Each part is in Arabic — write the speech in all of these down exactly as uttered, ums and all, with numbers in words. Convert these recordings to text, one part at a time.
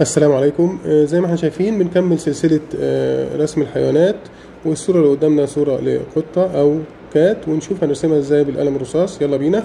السلام عليكم. زي ما احنا شايفين بنكمل سلسلة رسم الحيوانات، والصورة اللي قدامنا صورة لقطة او كات، ونشوف هنرسمها ازاي بالقلم الرصاص. يلا بينا.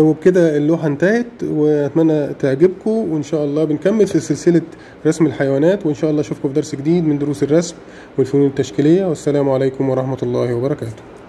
وبكده اللوحة انتهت، واتمنى تعجبكم، وان شاء الله بنكمل في سلسلة رسم الحيوانات، وان شاء الله اشوفكم في درس جديد من دروس الرسم والفنون التشكيلية، والسلام عليكم ورحمة الله وبركاته.